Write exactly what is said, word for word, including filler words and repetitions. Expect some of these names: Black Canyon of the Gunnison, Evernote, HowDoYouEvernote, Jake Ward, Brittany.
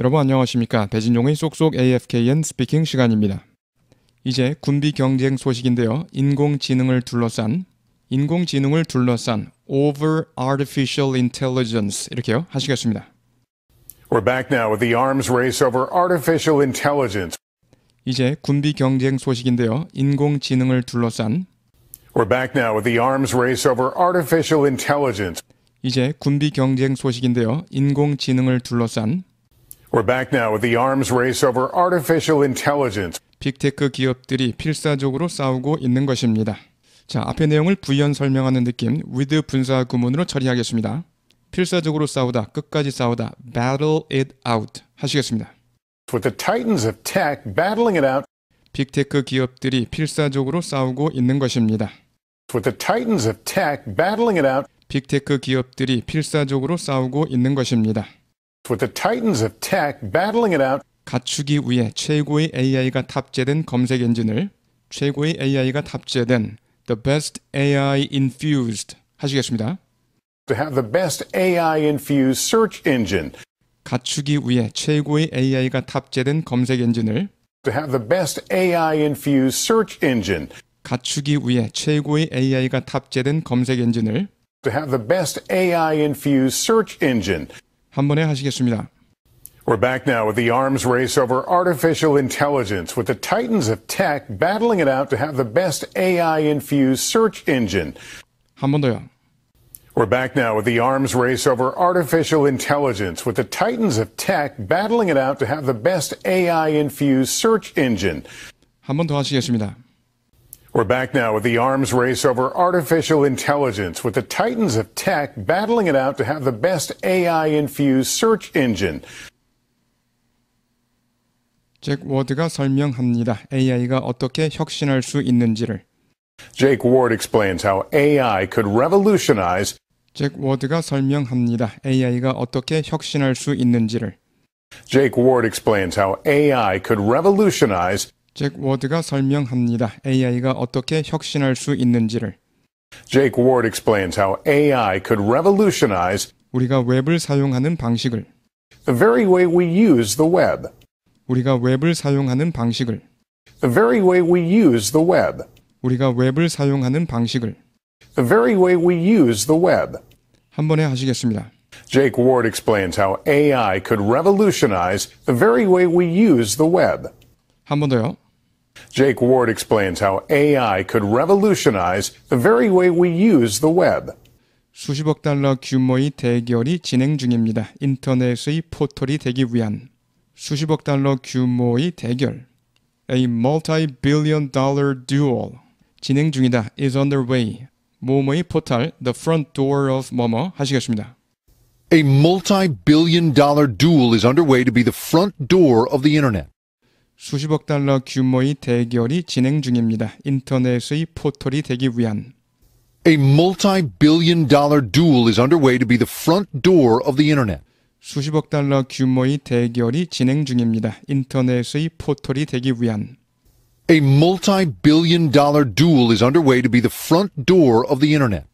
여러분 안녕하십니까. 배진용의 쏙쏙 에이에프케이엔 스피킹 시간입니다. 이제 군비 경쟁 소식인데요. 인공지능을 둘러싼 인공지능을 둘러싼 over artificial intelligence 이렇게요 하시겠습니다. We're back now with the arms race over artificial intelligence. 이제 군비 경쟁 소식인데요. 인공지능을 둘러싼 We're back now with the arms race over artificial intelligence. 이제 군비 경쟁 소식인데요. 인공지능을 둘러싼 We're back now with the arms race over artificial intelligence. 빅테크 기업들이 필사적으로 싸우고 있는 것입니다. 자, 앞에 내용을 부연 설명하는 느낌 with 분사 구문으로 처리하겠습니다. 필사적으로 싸우다, 끝까지 싸우다, battle it out 하시겠습니다. With the titans of tech battling it out. 빅테크 기업들이 필사적으로 싸우고 있는 것입니다. With the titans of tech battling it out. 빅테크 기업들이 필사적으로 싸우고 있는 것입니다. With the titans of tech battling it out. 갖추기 위해 최고의 에이아이가 탑재된 검색 엔진을 최고의 에이아이가 탑재된 the best 에이아이 infused 하시겠습니다. To have the best 에이아이 infused search engine. 갖추기 위해 최고의 에이아이가 탑재된 검색 엔진을 To have the best 에이아이 infused search engine. 갖추기 위해 최고의 에이아이가 탑재된 검색 엔진을 To have the best 에이아이 infused search engine. 한 번에 하시겠습니다. We're back now with the arms race over artificial intelligence with the titans of tech battling it out to have the best 에이아이 infused search engine. 한 번 더요. We're back now with the arms race over artificial intelligence with the titans of tech battling it out to have the best 에이아이 infused search engine. 한 번 더 하시겠습니다. We're back now with the arms race over artificial intelligence with the titans of tech battling it out to have the best 에이아이-infused search engine. Jake Ward가 설명합니다. 에이아이가 어떻게 혁신할 수 있는지를. Jake Ward explains how 에이아이 could revolutionize. Jake Ward가 설명합니다. 에이아이가 어떻게 혁신할 수 있는지를. Jake Ward explains how 에이아이 could revolutionize. 잭 워드가 설명합니다. 에이아이가 어떻게 혁신할 수 있는지를. Jake Ward explains how 에이아이 could revolutionize 우리가 웹을 사용하는 방식을. The very way we use the web. 우리가 웹을 사용하는 방식을. The very way we use the web. 우리가 웹을 사용하는 방식을. The very way we use the web. 한 번에 하시겠습니다. Jake Ward explains how 에이아이 could revolutionize the very way we use the web. 한 번 더요. Jake Ward explains how 에이아이 could revolutionize the very way we use the web. 수십억 달러 규모의 대결이 진행 중입니다. 인터넷의 포털이 되기 위한 수십억 달러 규모의 대결. A multi-billion dollar duel. 진행 중이다. is underway. 모모의 포털 the front door of 모모 하시겠습니다. A multi-billion dollar duel is underway to be the front door of the internet. 수십억 달러 규모의 대결이 진행 중입니다. 인터넷의 포털이 되기 위한 A multi-billion dollar duel is underway to be the front door of the internet. 수십억 달러 규모의 대결이 진행 중입니다. 인터넷의 포털이 되기 위한 A multi-billion dollar duel is underway to be the front door of the internet.